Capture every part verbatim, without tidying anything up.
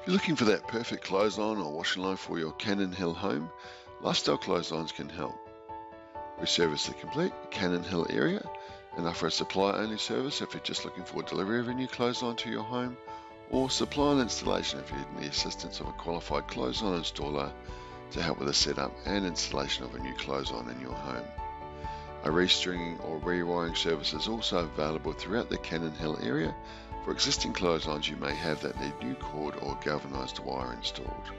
If you're looking for that perfect clothesline or washing line for your Cannon Hill home, Lifestyle Clotheslines can help. We service the complete Cannon Hill area and offer a supply-only service if you're just looking for delivery of a new clothesline to your home, or supply and installation if you need the assistance of a qualified clothesline installer to help with the setup and installation of a new clothesline in your home. A restringing or rewiring service is also available throughout the Cannon Hill area for existing clotheslines you may have that need new cord or galvanised wire installed.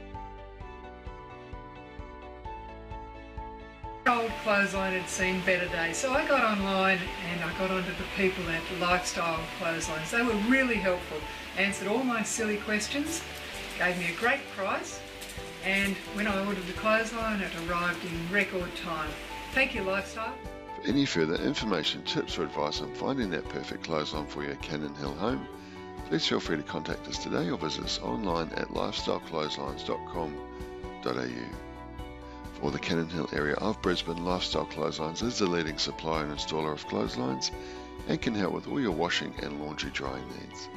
Old clothesline had seen better days, so I got online and I got onto the people at Lifestyle Clotheslines. They were really helpful, answered all my silly questions, gave me a great price, and when I ordered the clothesline it arrived in record time. Thank you, Lifestyle. For any further information, tips or advice on finding that perfect clothesline for your Cannon Hill home, please feel free to contact us today or visit us online at lifestyle clotheslines dot com dot a u. For the Cannon Hill area of Brisbane, Lifestyle Clotheslines is the leading supplier and installer of clotheslines and can help with all your washing and laundry drying needs.